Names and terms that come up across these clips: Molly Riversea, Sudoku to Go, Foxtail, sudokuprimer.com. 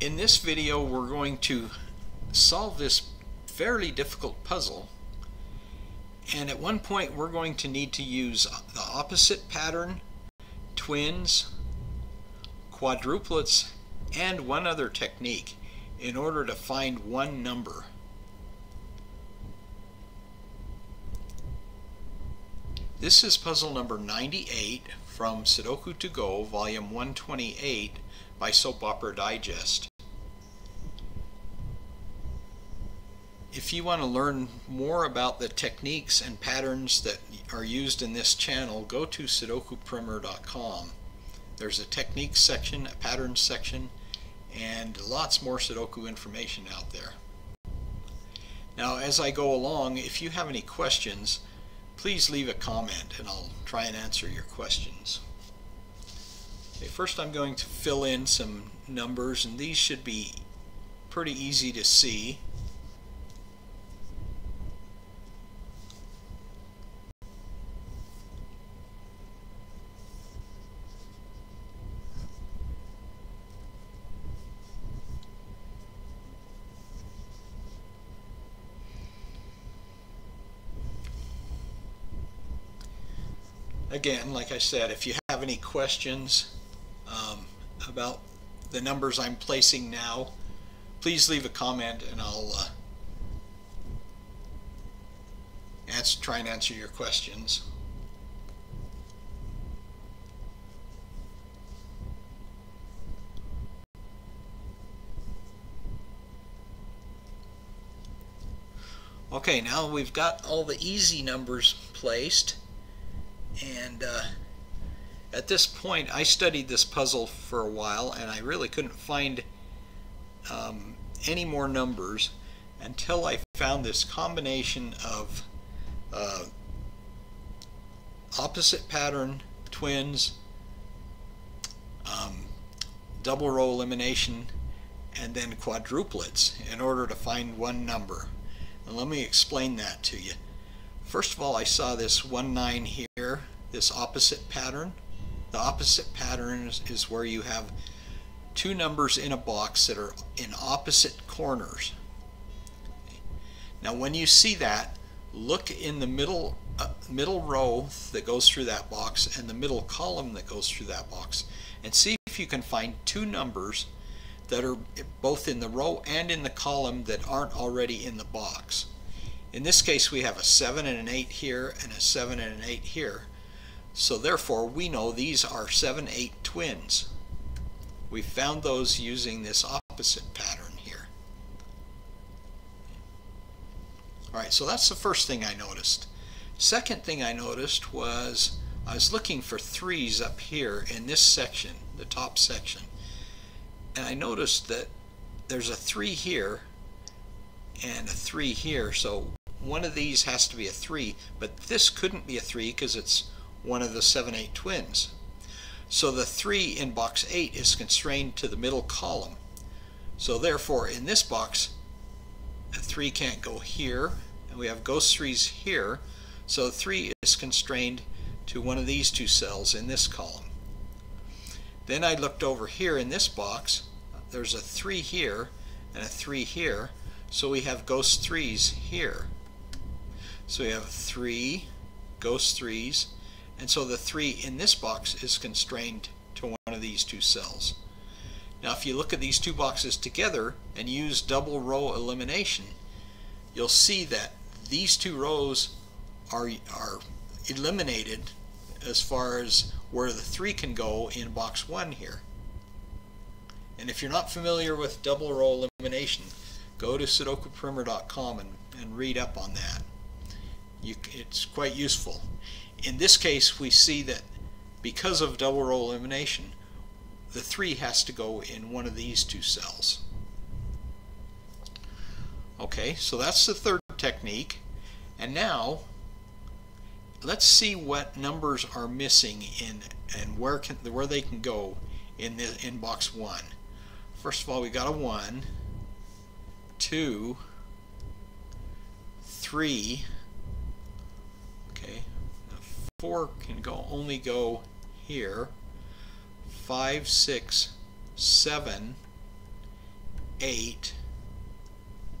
In this video, we're going to solve this fairly difficult puzzle, and at one point we're going to need to use the opposite pattern, twins, quadruplets, and one other technique in order to find one number. This is puzzle number 98 from Sudoku to Go, volume 128 by Soap Opera Digest. If you want to learn more about the techniques and patterns that are used in this channel, go to sudokuprimer.com. There's a techniques section, a patterns section, and lots more Sudoku information out there. Now, as I go along, if you have any questions, please leave a comment and I'll try and answer your questions. Okay, first I'm going to fill in some numbers, and these should be pretty easy to see. Again, like I said, if you have any questions about the numbers I'm placing now, please leave a comment and I'll try and answer your questions. Okay, now we've got all the easy numbers placed. And at this point, I studied this puzzle for a while, and I really couldn't find any more numbers until I found this combination of opposite pattern, twins, double row elimination, and then quadruplets in order to find one number. And let me explain that to you. First of all, I saw this 1, 9 here, this opposite pattern. The opposite pattern is where you have two numbers in a box that are in opposite corners. Now, when you see that, look in the middle row that goes through that box and the middle column that goes through that box, and see if you can find two numbers that are both in the row and in the column that aren't already in the box. In this case, we have a 7 and an 8 here and a 7 and an 8 here. So therefore, we know these are 7, 8 twins. We found those using this opposite pattern here. All right, so that's the first thing I noticed. Second thing I noticed was I was looking for 3s up here in this section, the top section. And I noticed that there's a 3 here and a 3 here, so one of these has to be a 3, but this couldn't be a 3 because it's one of the 7, 8 twins. So the 3 in box 8 is constrained to the middle column. So therefore, in this box, a 3 can't go here, and we have ghost 3s here, so 3 is constrained to one of these two cells in this column. Then I looked over here in this box. There's a 3 here and a 3 here, so we have ghost 3s here. So we have 3 ghost 3s, and so the 3 in this box is constrained to one of these two cells. Now, if you look at these two boxes together and use double row elimination, you'll see that these two rows are eliminated as far as where the 3 can go in box 1 here. And if you're not familiar with double row elimination, go to sudokuprimer.com and read up on that. It's quite useful. In this case, we see that because of double row elimination, the 3 has to go in one of these two cells. Okay, so that's the third technique. And now, let's see what numbers are missing and where they can go in box 1. First of all, we got a 1. 2, 3, okay, 4 can only go here, 5, 6, 7, 8,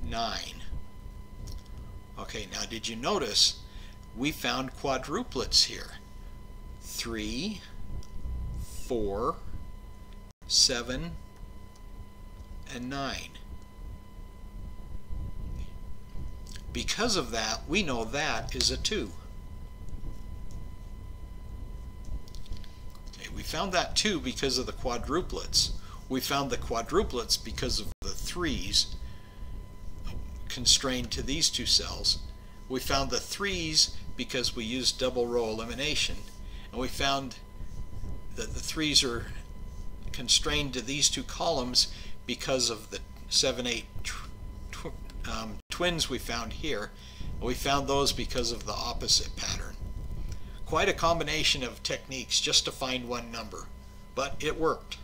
9. Okay, now did you notice we found quadruplets here? 3, 4, 7, and 9. Because of that, we know that is a 2. Okay, we found that 2 because of the quadruplets. We found the quadruplets because of the 3s constrained to these two cells. We found the 3s because we used double row elimination. And we found that the 3s are constrained to these two columns because of the 7, 8 twins we found here. And we found those because of the opposite pattern. Quite a combination of techniques just to find one number, but it worked.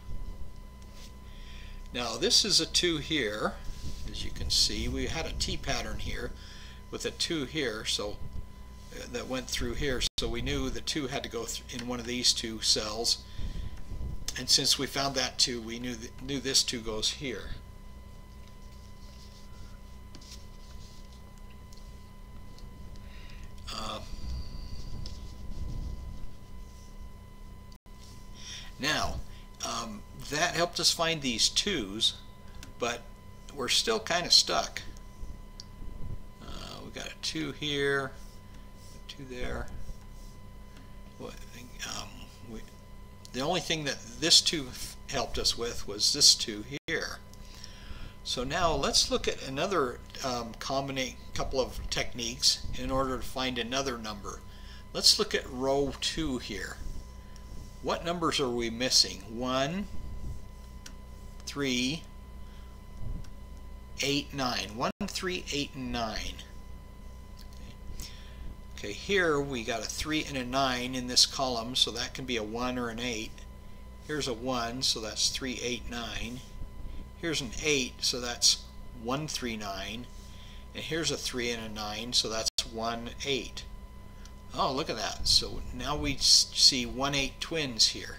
Now this is a 2 here. As you can see, we had a T pattern here with a 2 here, so that went through here, so we knew the 2 had to go in one of these two cells, and since we found that 2, we knew this 2 goes here. That helped us find these 2s, but we're still kind of stuck. We got a 2 here, a 2 there. The only thing that this 2 helped us with was this 2 here. So now let's look at another couple of techniques in order to find another number. Let's look at row 2 here. What numbers are we missing? 1, 3, 8, 9. 1, 3, 8, and 9. Okay, here we got a 3 and a 9 in this column, so that can be a 1 or an 8. Here's a 1, so that's 3, 8, 9. Here's an 8, so that's 1, 3, 9. And here's a 3 and a 9, so that's 1, 8. Oh, look at that. So now we see 1, 8 twins here.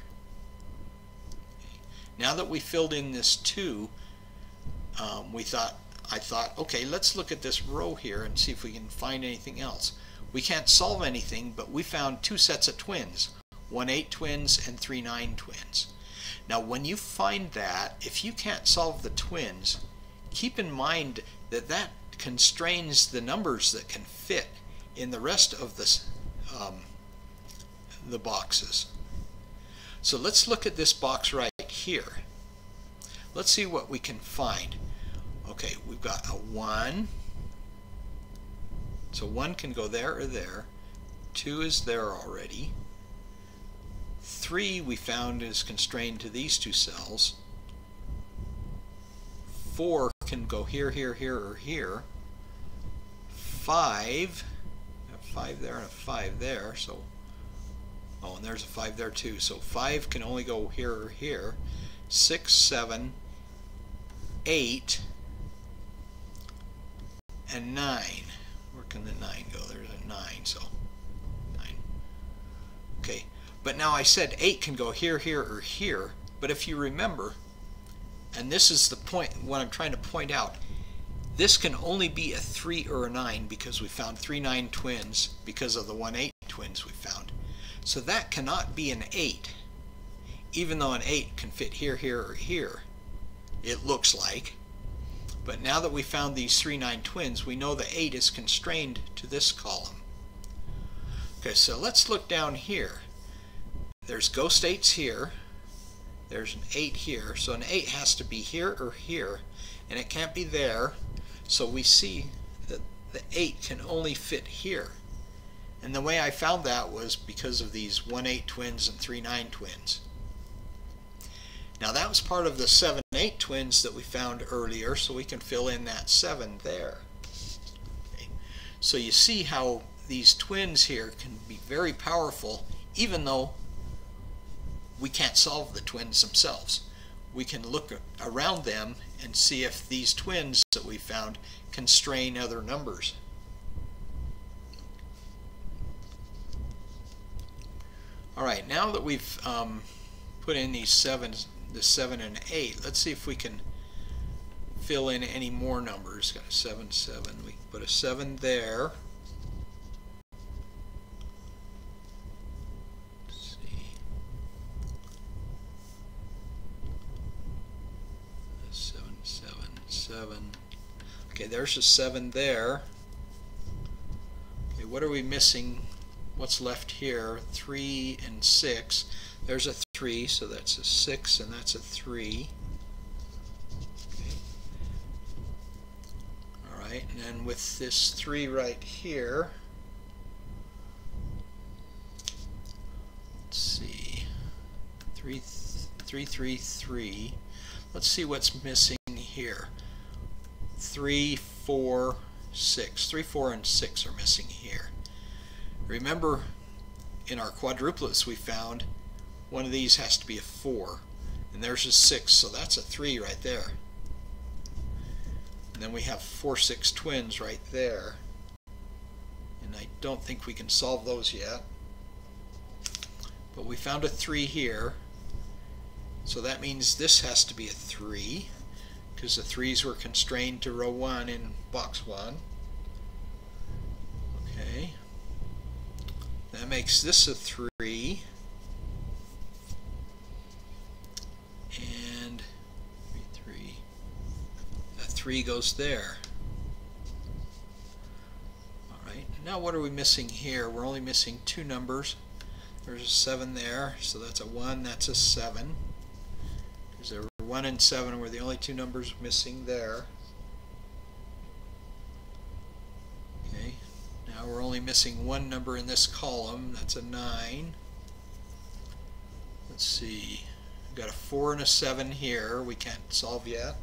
Now that we filled in this 2, I thought, okay, let's look at this row here and see if we can find anything else. We can't solve anything, but we found 2 sets of twins, 1, 8 twins and 3, 9 twins. Now when you find that, if you can't solve the twins, keep in mind that that constrains the numbers that can fit in the rest of this, the boxes. So let's look at this box right here. Let's see what we can find. Okay, we've got a 1. So 1 can go there or there. 2 is there already. 3 we found is constrained to these two cells. 4 can go here, here, here, or here. 5, a 5 there and a 5 there, so oh, and there's a 5 there too, so 5 can only go here or here. 6, 7, 8, and 9. Where can the 9 go? There's a 9, so 9. Okay, but now I said 8 can go here, here, or here, but if you remember, and this is the point, what I'm trying to point out, this can only be a 3 or a 9 because we found 3, 9 twins because of the 1, 8 twins we found. So that cannot be an 8, even though an 8 can fit here, here, or here, it looks like. But now that we found these 3, 9 twins, we know the 8 is constrained to this column. Okay, so let's look down here. There's ghost 8s here. There's an 8 here. So an 8 has to be here or here, and it can't be there. So we see that the 8 can only fit here. And the way I found that was because of these 1, 8 twins and 3, 9 twins. Now that was part of the 7, 8 twins that we found earlier, so we can fill in that 7 there. Okay. So you see how these twins here can be very powerful, even though we can't solve the twins themselves. We can look around them and see if these twins that we found constrain other numbers. Alright, now that we've put in these 7, the 7 and 8, let's see if we can fill in any more numbers. Got a 7, 7. We can put a 7 there. Let's see. A 7, 7, 7. Okay, there's a 7 there. Okay, what are we missing? What's left here? 3 and 6. There's a 3, so that's a 6 and that's a 3. And then with this 3 right here, let's see, 3, 3, 3, 3. Let's see what's missing here. 3, 4, 6. 3, 4, and 6 are missing here. Remember, in our quadruplets we found one of these has to be a 4, and there's a 6, so that's a 3 right there. Then we have 4, 6 twins right there, and I don't think we can solve those yet, but we found a 3 here, so that means this has to be a 3 because the 3s were constrained to row 1 in box 1. Okay, that makes this a 3, and 3 goes there. Alright, now what are we missing here? We're only missing 2 numbers. There's a 7 there, so that's a 1, that's a 7. Because there were 1 and 7 were the only 2 numbers missing there. Okay, now we're only missing 1 number in this column, that's a 9. Let's see, we've got a 4 and a 7 here, we can't solve yet.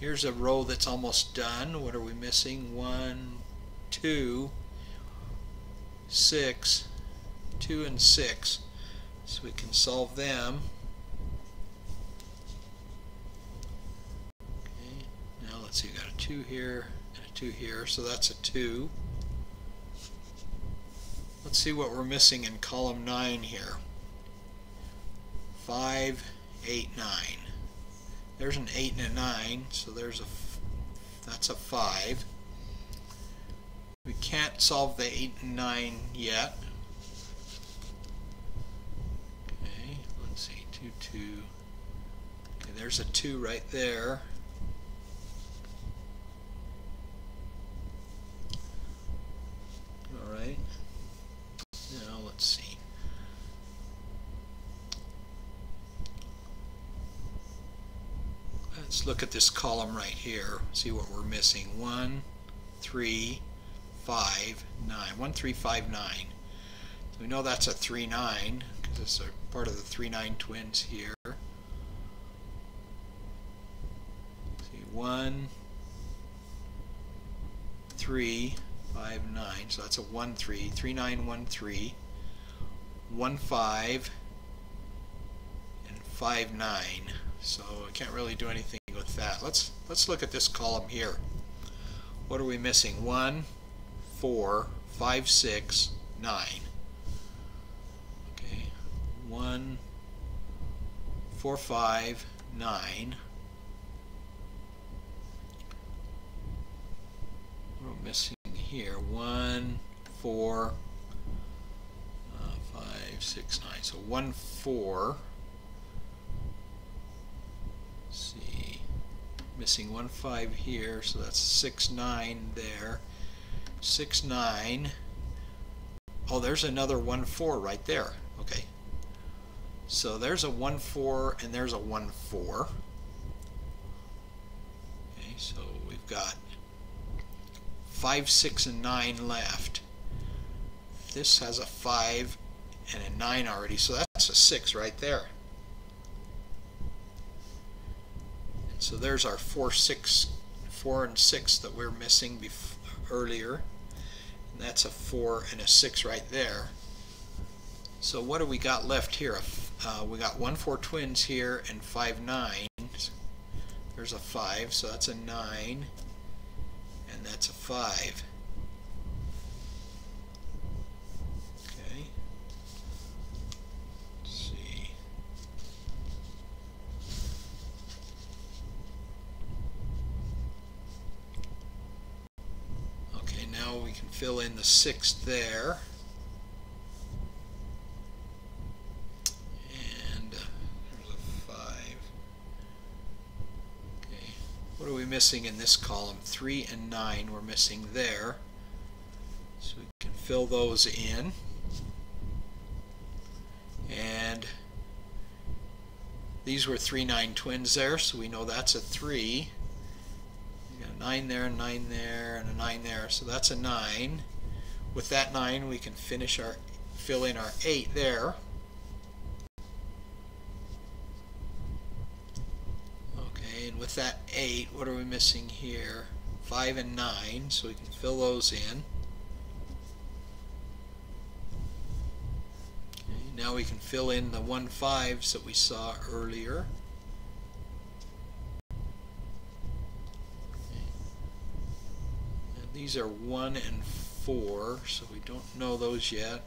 Here's a row that's almost done. What are we missing? 1, 2, 6, 2, and 6. So we can solve them. Okay. Now let's see, we got a 2 here and a 2 here, so that's a 2. Let's see what we're missing in column 9 here. 5, 8, 9. There's an 8 and a 9, so there's a that's a 5. We can't solve the 8 and 9 yet. Okay, let's see, 2, 2. Okay, there's a 2 right there. All right. Now let's see. Let's look at this column right here, see what we're missing. 1, 3, 5, 9. 1, 3, 5, 9. So we know that's a 3, 9 because it's a part of the 3, 9 twins here. See, 1, 3, 5, 9. So that's a 1, 3. 3, 9, 1, 3. 1, 5, and 5, 9. So I can't really do anything with that. Let's look at this column here. What are we missing? 1, 4, 5, 6, 9. Okay, 1, 4, 5, 9. What are we missing here? 1, 4, 5, 6, 9. So 1, 4. See, missing 1, 5 here, so that's 6, 9 there. 6, 9. Oh, there's another 1, 4 right there. Okay, so there's a 1, 4 and there's a 1, 4. Okay, so we've got 5, 6, and 9 left. This has a 5 and a 9 already, so that's a 6 right there. So there's our 4, 6, 4, and 6 that we're missing earlier. And that's a 4 and a 6 right there. So what do we got left here? We got 1, 4 twins here and 5, 9s. There's a 5, so that's a 9, and that's a 5. Okay. Let's see. fill in the sixth there. And there's a 5. Okay. What are we missing in this column? 3 and 9 we're missing there. So we can fill those in. And these were 3-9 twins there, so we know that's a 3. We got a 9 there, a 9 there, and a 9 there, so that's a 9. With that 9, we can finish our fill in our 8 there. Okay, and with that 8, what are we missing here? 5 and 9, so we can fill those in. Now we can fill in the 1-5s that we saw earlier. And these are 1 and 4, so we don't know those yet.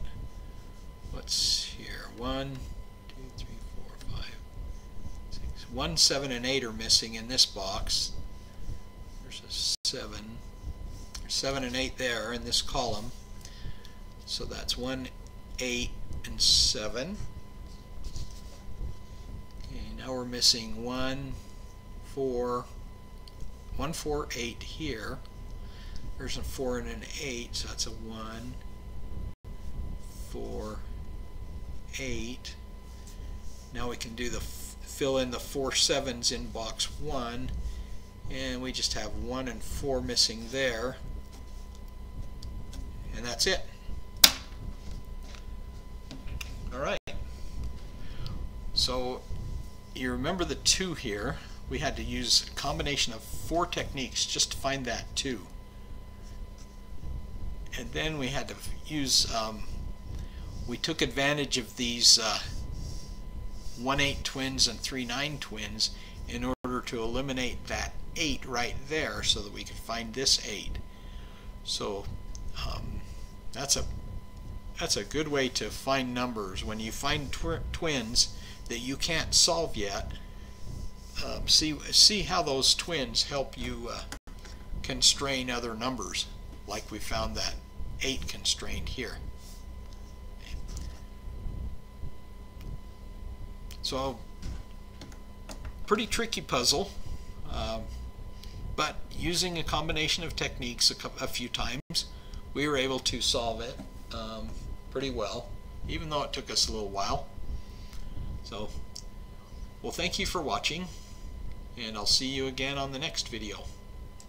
What's here? 1, 2, 3, 4, 5, 6. 1, 7, and 8 are missing in this box. There's a 7. 7 and 8 there in this column. So that's 1, 8, and 7. Okay, now we're missing 1, 4, 8 here. There's a 4 and an 8, so that's a 1, 4, 8. Now we can do the fill in the 4-7s in box 1, and we just have 1 and 4 missing there, and that's it. Alright, so you remember the 2 here. We had to use a combination of 4 techniques just to find that 2. And then we had to use, we took advantage of these 1-8 twins and 3-9 twins in order to eliminate that 8 right there so that we could find this 8. So that's a good way to find numbers. When you find twins that you can't solve yet, see how those twins help you constrain other numbers, like we found that 8 constrained here. So, pretty tricky puzzle, but using a combination of techniques a few times, we were able to solve it pretty well, even though it took us a little while. So, well, thank you for watching, and I'll see you again on the next video.